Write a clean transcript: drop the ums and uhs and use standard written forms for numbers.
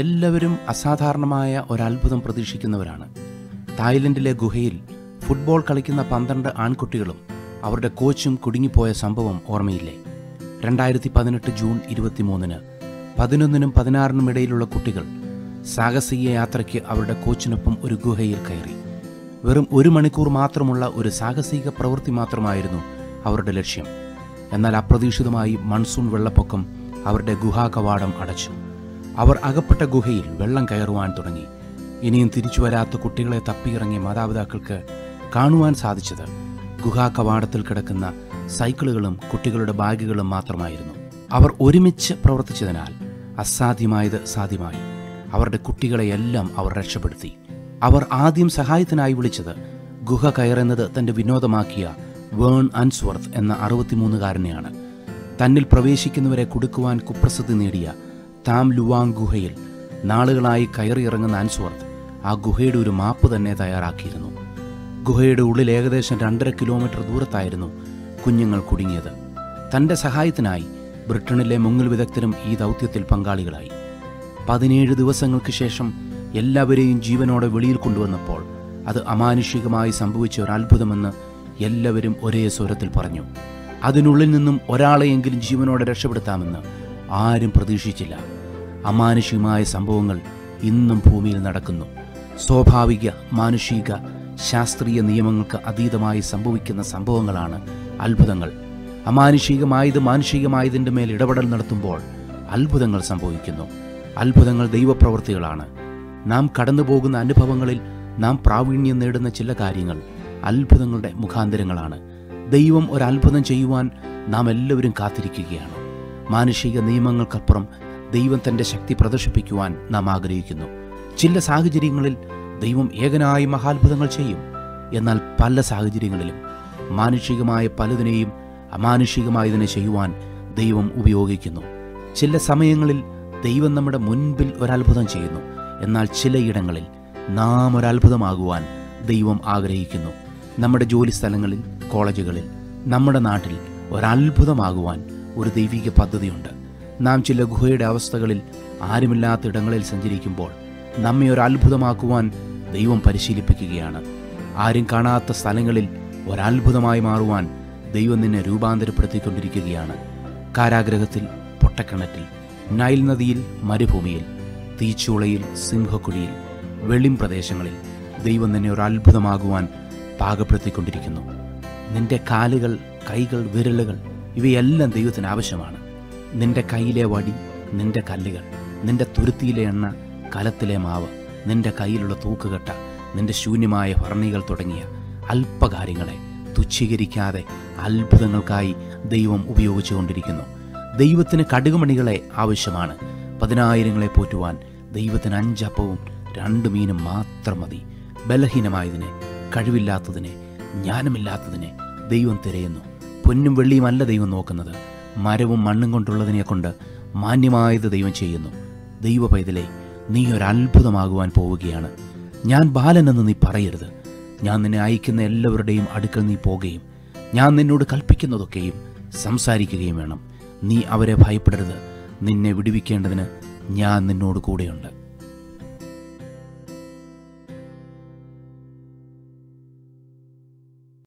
എല്ലാവരും അസാധാരണമായ ഒരത്ഭുതം പ്രതീക്ഷിക്കുന്നവരാണ്. തായ്ലൻഡിലെ ഗുഹയിൽ ഫുട്ബോൾ കളിക്കുന്ന 12 ആൺകുട്ടികളും അവരുടെ കോച്ചും കുടുങ്ങിപ്പോയ സംഭവം ഓർമ്മയില്ലേ? 2018 ജൂൺ 23-ന് 11-നും 16-നും ഇടയിലുള്ള കുട്ടികൾ സാഹസിക യാത്രയ്ക്ക് അവരുടെ കോച്ചിനൊപ്പം ഒരു ഗുഹയിൽ കയറി. വെറും 1 മണിക്കൂർ മാത്രമുള്ള ഒരു സാഹസിക പ്രവൃത്തി മാത്രമായിരുന്നു അവരുടെ ലക്ഷ്യം. എന്നാൽ അപ്രതീക്ഷിതമായി മൺസൂൺ വെള്ളപ്പൊക്കം അവരുടെ ഗുഹാകവാടം അടച്ചു. അവർ അകപ്പെട്ട ഗുഹയിൽ വെള്ളം കയറുവാൻ തുടങ്ങി. ഇനിയും തിരിച്ചു വരാത്ത കുട്ടികളെ തപ്പിയിറങ്ങിയ മാതാപിതാക്കൾക്ക് കാണുവാൻ സാധിച്ചത് ഗുഹാകവാടത്തിൽ കിടക്കുന്ന സൈക്കിളുകളും കുട്ടികളുടെ ബാഗുകളും മാത്രമായിരുന്നു. അവർ ഒരുമിച്ച് പ്രവർത്തിച്ചതിനാൽ അസാധ്യമായത് സാധ്യമായി. അവരുടെ കുട്ടികളെയെല്ലാം അവർ രക്ഷപ്പെടുത്തി. അവർ ആദ്യം സഹായത്തിനായി വിളിച്ചത് ഗുഹ കയറുന്നത് തൻ്റെ വിനോദമാക്കിയ വേൺ അൻസ്വർത്ത് എന്ന 63-കാരനെയാണ്. തന്നിൽ പ്രവേശിക്കുന്നവരെ കുടുക്കുവാൻ കുപ്രസിദ്ധി നേടിയ താം ലുവാങ് ഗുഹയിൽ നാളുകളായി കയറിയിറങ്ങുന്ന അൻസ്വർത്ത് ആ ഗുഹയുടെ ഒരു മാപ്പ് തന്നെ തയ്യാറാക്കിയിരുന്നു. ഗുഹയുടെ ഉള്ളിൽ ഏകദേശം 2.5 കിലോമീറ്റർ ദൂരത്തായിരുന്നു കുഞ്ഞുങ്ങൾ കുടുങ്ങിയത്. തൻ്റെ സഹായത്തിനായി ബ്രിട്ടനിലെ മുങ്ങൽ വിദഗ്ധരും ഈ ദൗത്യത്തിൽ പങ്കാളികളായി. 17 ദിവസങ്ങൾക്ക് ശേഷം എല്ലാവരെയും ജീവനോടെ വെളിയിൽ കൊണ്ടുവന്നപ്പോൾ അത് അമാനുഷികമായി സംഭവിച്ച ഒരു അത്ഭുതമെന്ന് എല്ലാവരും ഒരേ സ്വരത്തിൽ പറഞ്ഞു. അതിനുള്ളിൽ നിന്നും ഒരാളെയെങ്കിലും ജീവനോടെ രക്ഷപ്പെടുത്താമെന്ന് ആരും പ്രതീക്ഷിച്ചില്ല. അമാനുഷികമായ സംഭവങ്ങൾ ഇന്നും ഭൂമിയിൽ നടക്കുന്നു. സ്വാഭാവിക, മാനുഷിക, ശാസ്ത്രീയ നിയമങ്ങൾക്ക് അതീതമായി സംഭവിക്കുന്ന സംഭവങ്ങളാണ് അത്ഭുതങ്ങൾ. അമാനുഷികമായത് മാനുഷികമായതിൻ്റെ മേൽ ഇടപെടൽ നടത്തുമ്പോൾ അത്ഭുതങ്ങൾ സംഭവിക്കുന്നു. അത്ഭുതങ്ങൾ ദൈവപ്രവൃത്തികളാണ്. നാം കടന്നു പോകുന്ന അനുഭവങ്ങളിൽ നാം പ്രാവീണ്യം നേടുന്ന ചില കാര്യങ്ങൾ അത്ഭുതങ്ങളുടെ മുഖാന്തരങ്ങളാണ്. ദൈവം ഒരു അത്ഭുതം ചെയ്യുവാൻ നാം എല്ലാവരും കാത്തിരിക്കുകയാണ്. മാനുഷിക നിയമങ്ങൾക്കപ്പുറം ദൈവം തൻ്റെ ശക്തി പ്രദർശിപ്പിക്കുവാൻ നാം ആഗ്രഹിക്കുന്നു. ചില സാഹചര്യങ്ങളിൽ ദൈവം ഏകനായി മഹാത്ഭുതങ്ങൾ ചെയ്യും. എന്നാൽ പല സാഹചര്യങ്ങളിലും മാനുഷികമായ പലതിനെയും അമാനുഷികമായതിനെ ചെയ്യുവാൻ ദൈവം ഉപയോഗിക്കുന്നു. ചില സമയങ്ങളിൽ ദൈവം നമ്മുടെ മുൻപിൽ ഒരത്ഭുതം ചെയ്യുന്നു. എന്നാൽ ചിലയിടങ്ങളിൽ നാം ഒരത്ഭുതമാകുവാൻ ദൈവം ആഗ്രഹിക്കുന്നു. നമ്മുടെ ജോലി സ്ഥലങ്ങളിൽ, കോളേജുകളിൽ, നമ്മുടെ നാട്ടിൽ ഒരത്ഭുതമാകുവാൻ ഒരു ദൈവിക പദ്ധതിയുണ്ട്. നാം ചില ഗുഹയുടെ അവസ്ഥകളിൽ, ആരുമില്ലാത്ത ഇടങ്ങളിൽ സഞ്ചരിക്കുമ്പോൾ നമ്മെ ഒരത്ഭുതമാക്കുവാൻ ദൈവം പരിശീലിപ്പിക്കുകയാണ്. ആരും കാണാത്ത സ്ഥലങ്ങളിൽ ഒരത്ഭുതമായി മാറുവാൻ ദൈവം നിന്നെ രൂപാന്തരപ്പെടുത്തിക്കൊണ്ടിരിക്കുകയാണ്. കാരാഗ്രഹത്തിൽ, പൊട്ടക്കിണറ്റിൽ, നൈൽ നദിയിൽ, മരുഭൂമിയിൽ, തീച്ചൂളയിൽ, സിംഹക്കുഴിയിൽ, വെളിം പ്രദേശങ്ങളിൽ ദൈവം നിന്നെ ഒരത്ഭുതമാകുവാൻ പാകപ്പെടുത്തിക്കൊണ്ടിരിക്കുന്നു. നിന്റെ കാലുകൾ, കൈകൾ, വിരലുകൾ ഇവയെല്ലാം ദൈവത്തിന് ആവശ്യമാണ്. നിന്റെ കയ്യിലെ വടി, നിന്റെ കല്ലുകൾ, നിന്റെ തുരുത്തിയിലെ എണ്ണ, കലത്തിലെ മാവ്, നിന്റെ കയ്യിലുള്ള തൂക്കുകെട്ട, നിന്റെ ശൂന്യമായ ഭരണികൾ തുടങ്ങിയ അല്പകാര്യങ്ങളെ തുച്ഛീകരിക്കാതെ അത്ഭുതങ്ങൾക്കായി ദൈവം ഉപയോഗിച്ചു കൊണ്ടിരിക്കുന്നു. ദൈവത്തിന് കടുകുമണികളെ ആവശ്യമാണ്. 10,000-ങ്ങളെ പോറ്റുവാൻ ദൈവത്തിന് 5 അപ്പവും 2 മീനും മാത്രം മതി. ബലഹീനമായതിനെ, കഴിവില്ലാത്തതിനെ, ജ്ഞാനമില്ലാത്തതിനെ ദൈവം തിരയുന്നു. പൊന്നും വെള്ളിയുമല്ല ദൈവം നോക്കുന്നത്. മരവും മണ്ണും കൊണ്ടുള്ളതിനെ കൊണ്ട് മാന്യമായത് ദൈവം ചെയ്യുന്നു. ദൈവ പൈതലേ, നീ ഒരത്ഭുതമാകുവാൻ പോവുകയാണ്. ഞാൻ ബാലനെന്ന് നീ പറയരുത്. ഞാൻ നിന്നെ അയക്കുന്ന എല്ലാവരുടെയും അടുക്കൽ നീ പോകുകയും ഞാൻ നിന്നോട് കൽപ്പിക്കുന്നതൊക്കെയും സംസാരിക്കുകയും വേണം. നീ അവരെ ഭയപ്പെടരുത്. നിന്നെ വിടുവിക്കേണ്ടതിന് ഞാൻ നിന്നോട് കൂടെയുണ്ട്.